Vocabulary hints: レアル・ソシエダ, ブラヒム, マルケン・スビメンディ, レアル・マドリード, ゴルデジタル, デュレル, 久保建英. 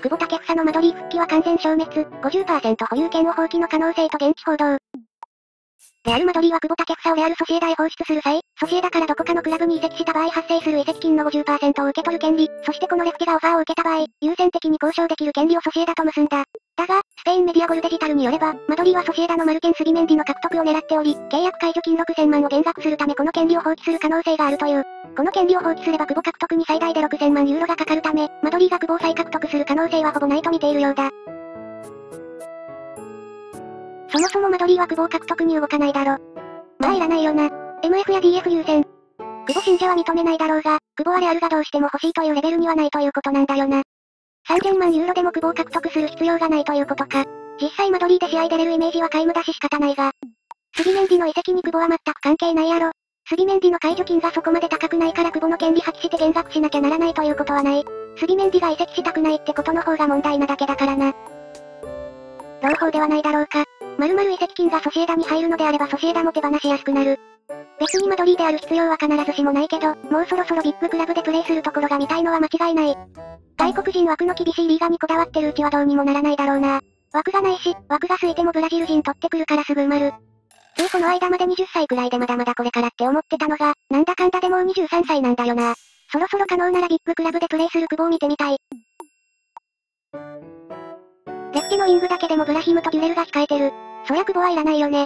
久保建英の間取り復帰は完全消滅、50% 保有権を放棄の可能性と現地報道。レアル・マドリーは久保建英をレアル・ソシエダへ放出する際、ソシエダからどこかのクラブに移籍した場合発生する移籍金の 50% を受け取る権利、そしてこのレフティがオファーを受けた場合、優先的に交渉できる権利をソシエダと結んだ。だが、スペインメディアゴルデジタルによれば、マドリーはソシエダのマルケン・スビメンディの獲得を狙っており、契約解除金6000万を減額するためこの権利を放棄する可能性があるという。この権利を放棄すれば久保獲得に最大で6000万ユーロがかかるため、マドリーが久保を再獲得する可能性はほぼないと見ているようだ。そもそもマドリーは久保を獲得に動かないだろ。まあいらないよな。MF や DF 優先。久保信者は認めないだろうが、久保はレアルがどうしても欲しいというレベルにはないということなんだよな。3000万ユーロでも久保を獲得する必要がないということか。実際マドリーで試合出れるイメージは皆無だし仕方ないが。スビメンディの移籍に久保は全く関係ないやろ。スビメンディの解除金がそこまで高くないから久保の権利破棄して減額しなきゃならないということはない。スビメンディが移籍したくないってことの方が問題なだけだからな。朗報ではないだろうか。まるまる移籍金がソシエダに入るのであればソシエダも手放しやすくなる。別にマドリーである必要は必ずしもないけど、もうそろそろビッグクラブでプレーするところが見たいのは間違いない。外国人枠の厳しいリーガにこだわってるうちはどうにもならないだろうな。枠がないし、枠が空いてもブラジル人取ってくるからすぐ埋まる。ついこの間まで20歳くらいでまだまだこれからって思ってたのが、なんだかんだでもう23歳なんだよな。そろそろ可能ならビッグクラブでプレーする久保を見てみたい。レフテのウィングだけでもブラヒムとデュレルが控えてる。そりゃ久保はいらないよね。